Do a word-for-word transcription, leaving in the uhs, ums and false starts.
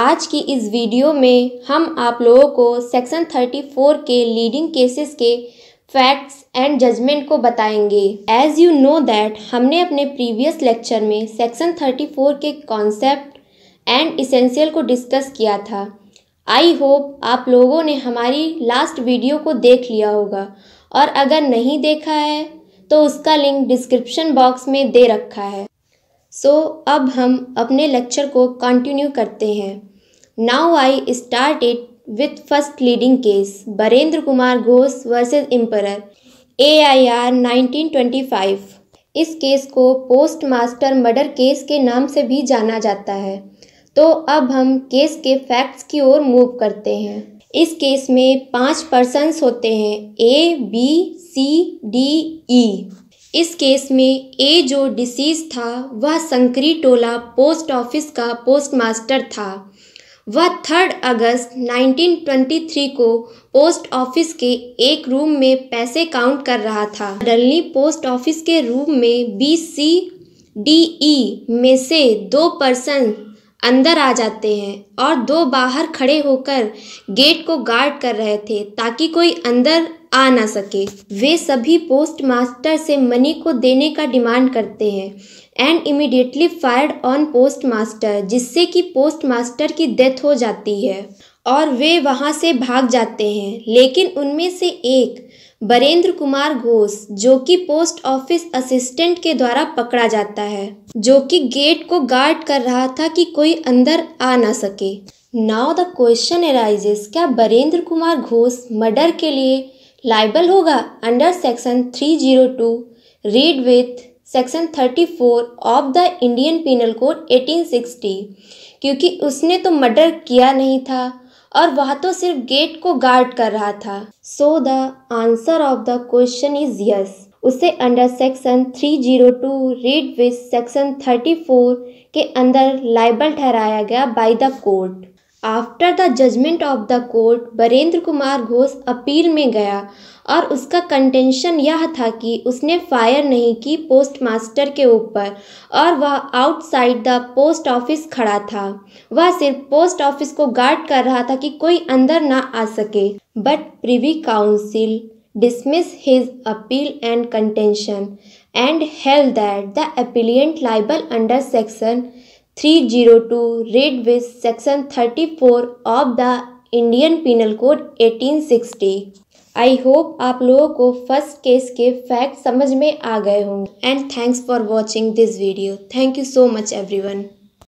आज की इस वीडियो में हम आप लोगों को सेक्शन थर्टी फोर के लीडिंग केसेस के फैक्ट्स एंड जजमेंट को बताएंगे। एज यू नो दैट हमने अपने प्रीवियस लेक्चर में सेक्शन थर्टी फोर के कॉन्सेप्ट एंड इसेंशियल को डिस्कस किया था। आई होप आप लोगों ने हमारी लास्ट वीडियो को देख लिया होगा और अगर नहीं देखा है तो उसका लिंक डिस्क्रिप्शन बॉक्स में दे रखा है। सो so, अब हम अपने लेक्चर को कंटिन्यू करते हैं। Now I start it with first leading case Barendra Kumar Ghosh versus emperor A I R nineteen twenty five. इस केस को पोस्ट मास्टर मर्डर केस के नाम से भी जाना जाता है। तो अब हम केस के फैक्ट्स की ओर मूव करते हैं। इस केस में पांच पर्सन्स होते हैं ए बी सी डी ई। इस केस में ए जो डिसीज था वह संकरी टोला पोस्ट ऑफिस का पोस्टमास्टर था। वह third August nineteen twenty three को पोस्ट ऑफिस के एक रूम में पैसे काउंट कर रहा था। सडनली पोस्ट ऑफिस के रूम में बी सी डी ई में से दो पर्सन अंदर आ जाते हैं और दो बाहर खड़े होकर गेट को गार्ड कर रहे थे ताकि कोई अंदर आ ना सके। वे सभी पोस्ट मास्टर से मनी को देने का डिमांड करते हैं and immediately fired on post master, जिससे कि पोस्ट मास्टर की डेथ हो जाती है और वे वहां से भाग जाते हैं। लेकिन उनमें से एक बरेंद्र कुमार घोष जो कि पोस्ट ऑफिस असिस्टेंट के द्वारा पकड़ा जाता है, जो कि गेट को गार्ड कर रहा था कि कोई अंदर आ ना सके। नाउ द क्वेश्चन अराइजेस, क्या बरेंद्र कुमार घोष मर्डर के लिए लाइबल होगा under section three zero two read with section thirty four of the Indian penal code eighteen sixty, क्योंकि उसने तो मर्डर किया नहीं था और वह तो सिर्फ गेट को गार्ड कर रहा था। So the answer of the question is yes. उसे under section three zero two read with section thirty four के अंदर लाइबल ठहराया गया by the court. After the judgement of the court Barendra Kumar Ghosh appeal में गया और उसका कंटेंशन यह था कि उसने फायर नहीं की पोस्ट मास्टर के ऊपर और वह आउटसाइड द पोस्ट ऑफिस खड़ा था। वह सिर्फ पोस्ट ऑफिस को गार्ड कर रहा था कि कोई अंदर ना आ सके। But privy council dismiss his appeal and contention and held that the appellant liable under section three zero two read with section thirty four of the Indian penal code eighteen sixty. I hope आप लोगों को first case के fact समझ में आ गए होंगे। And thanks for watching this video. Thank you so much everyone.